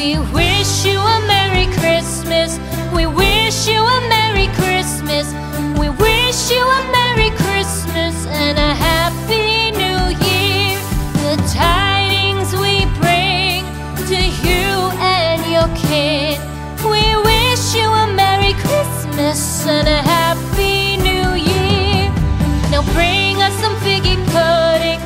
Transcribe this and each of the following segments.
We wish you a Merry Christmas. We wish you a Merry Christmas. We wish you a Merry Christmas and a Happy New Year. The tidings we bring to you and your kid. We wish you a Merry Christmas and a Happy New Year. Now bring us some figgy pudding.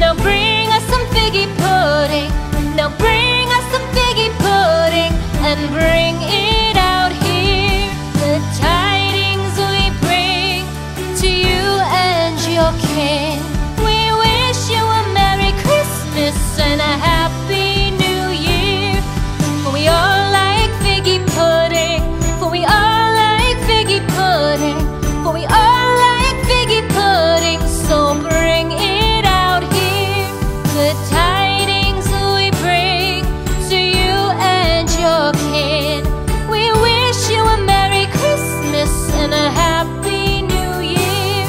Now bring us some figgy pudding. Now bring us some figgy pudding and bring it out here. The tidings we bring to you and your kin. We wish you a Merry Christmas and a Happy New Year. For we all like figgy pudding. For we all like figgy pudding. For we all like figgy pudding. So bring it out here. The tidings and a Happy New Year.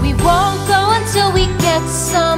We won't go until we get some.